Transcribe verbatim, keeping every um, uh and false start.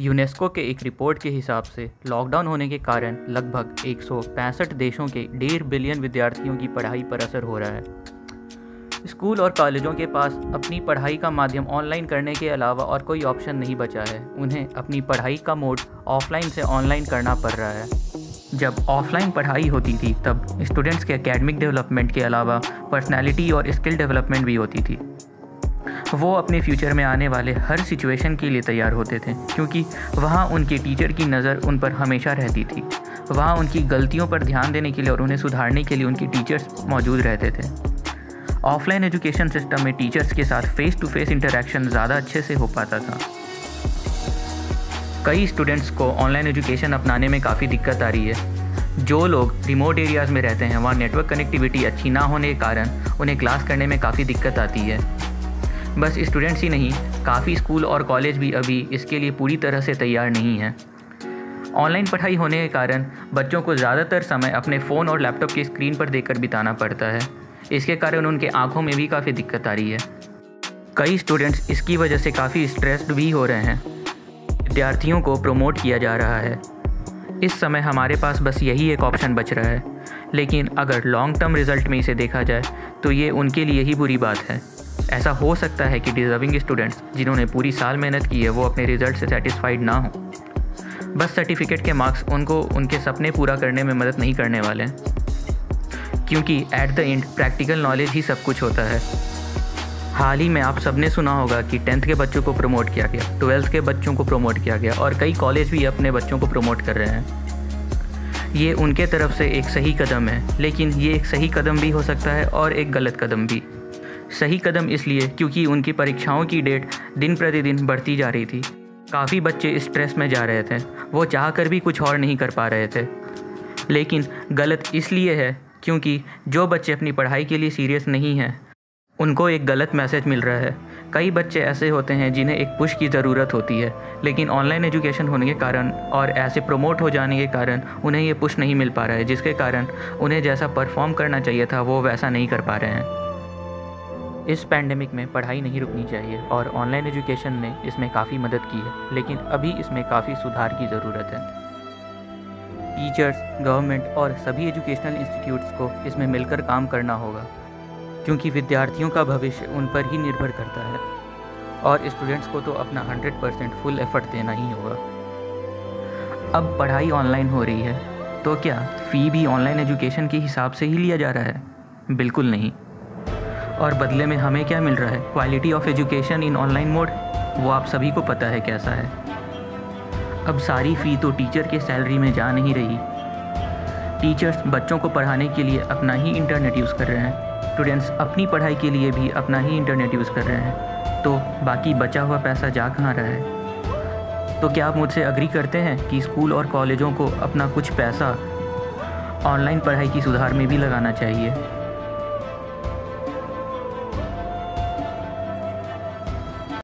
UNESCO के एक report के हिसाब से लॉकडाउन होने के कारण लगभग एक सौ पैंसठ देशों के डेढ़ बिलियन विद्यार्थियों की पढ़ाई पर असर हो रहा है। स्कूल और कॉलेजों के पास अपनी पढ़ाई का माध्यम ऑनलाइन करने के अलावा और कोई ऑप्शन नहीं बचा है। उन्हें अपनी पढ़ाई का मोड ऑफलाइन से ऑनलाइन करना पड़ रहा है। जब ऑफलाइन पढ़ाई होती थी तब स्टूडेंट्स के एकेडमिक डेवलपमेंट के अलावा पर्सनालिटी और स्किल डेवलपमेंट भी होती थी। वो अपने फ्यूचर में आने वाले हर सिचुएशन के लिए तैयार होते थे, क्योंकि वहाँ उनके टीचर की नज़र उन पर हमेशा रहती थी। वहाँ उनकी गलतियों पर ध्यान देने के लिए और उन्हें सुधारने के लिए उनके टीचर्स मौजूद रहते थे। ऑफलाइन एजुकेशन सिस्टम में टीचर्स के साथ फेस टू फेस इंटरेक्शन ज़्यादा अच्छे से हो पाता था। कई स्टूडेंट्स को ऑनलाइन एजुकेशन अपनाने में काफ़ी दिक्कत आ रही है। जो लोग रिमोट एरियाज़ में रहते हैं, वहाँ नेटवर्क कनेक्टिविटी अच्छी ना होने के कारण उन्हें क्लास करने में काफ़ी दिक्कत आती है। बस स्टूडेंट्स ही नहीं, काफ़ी स्कूल और कॉलेज भी अभी इसके लिए पूरी तरह से तैयार नहीं है। ऑनलाइन पढ़ाई होने के कारण बच्चों को ज़्यादातर समय अपने फ़ोन और लैपटॉप की स्क्रीन पर देखकर बिताना पड़ता है। इसके कारण उनके आंखों में भी काफ़ी दिक्कत आ रही है। कई स्टूडेंट्स इसकी वजह से काफ़ी स्ट्रेस्ड भी हो रहे हैं। विद्यार्थियों को प्रमोट किया जा रहा है। इस समय हमारे पास बस यही एक ऑप्शन बच रहा है, लेकिन अगर लॉन्ग टर्म रिजल्ट में इसे देखा जाए तो ये उनके लिए ही बुरी बात है। ऐसा हो सकता है कि डिजर्विंग स्टूडेंट्स जिन्होंने पूरी साल मेहनत की है वो अपने रिजल्ट से सेटिस्फाइड ना हो। बस सर्टिफिकेट के मार्क्स उनको उनके सपने पूरा करने में मदद नहीं करने वाले हैं, क्योंकि at the end practical knowledge ही सब कुछ होता है। हाल ही में आप सबने सुना होगा कि टेंथ के बच्चों को प्रमोट किया गया, ट्वेल्थ के बच्चों को प्रमोट किया गया और कई कॉलेज भी अपने बच्चों को प्रमोट कर रहे हैं। ये उनके तरफ से एक सही कदम है, लेकिन ये एक सही कदम भी हो सकता है और एक गलत कदम भी। सही कदम इसलिए क्योंकि उनकी परीक्षाओं की डेट दिन प्रतिदिन बढ़ती जा रही थी। काफ़ी बच्चे स्ट्रेस में जा रहे थे, वो चाह कर भी कुछ और नहीं कर पा रहे थे। लेकिन गलत इसलिए है क्योंकि जो बच्चे अपनी पढ़ाई के लिए सीरियस नहीं हैं उनको एक गलत मैसेज मिल रहा है। कई बच्चे ऐसे होते हैं जिन्हें एक पुश की ज़रूरत होती है, लेकिन ऑनलाइन एजुकेशन होने के कारण और ऐसे प्रमोट हो जाने के कारण उन्हें ये पुश नहीं मिल पा रहा है, जिसके कारण उन्हें जैसा परफॉर्म करना चाहिए था वो वैसा नहीं कर पा रहे हैं। इस पैंडेमिक में पढ़ाई नहीं रुकनी चाहिए और ऑनलाइन एजुकेशन ने इसमें काफ़ी मदद की है, लेकिन अभी इसमें काफ़ी सुधार की ज़रूरत है। टीचर्स, गवर्नमेंट और सभी एजुकेशनल इंस्टीट्यूट्स को इसमें मिलकर काम करना होगा, क्योंकि विद्यार्थियों का भविष्य उन पर ही निर्भर करता है और स्टूडेंट्स को तो अपना हंड्रेड परसेंट फुल एफर्ट देना ही होगा। अब पढ़ाई ऑनलाइन हो रही है तो क्या फ़ी भी ऑनलाइन एजुकेशन के हिसाब से ही लिया जा रहा है? बिल्कुल नहीं। और बदले में हमें क्या मिल रहा है? Quality of education in online mode, वो आप सभी को पता है कैसा है। अब सारी फ़ी तो टीचर के सैलरी में जा नहीं रही। टीचर्स बच्चों को पढ़ाने के लिए अपना ही इंटरनेट यूज़ कर रहे हैं, स्टूडेंट्स अपनी पढ़ाई के लिए भी अपना ही इंटरनेट यूज़ कर रहे हैं, तो बाकी बचा हुआ पैसा जा कहाँ रहा है? तो क्या आप मुझसे अग्री करते हैं कि स्कूल और कॉलेजों को अपना कुछ पैसा ऑनलाइन पढ़ाई की सुधार में भी लगाना चाहिए?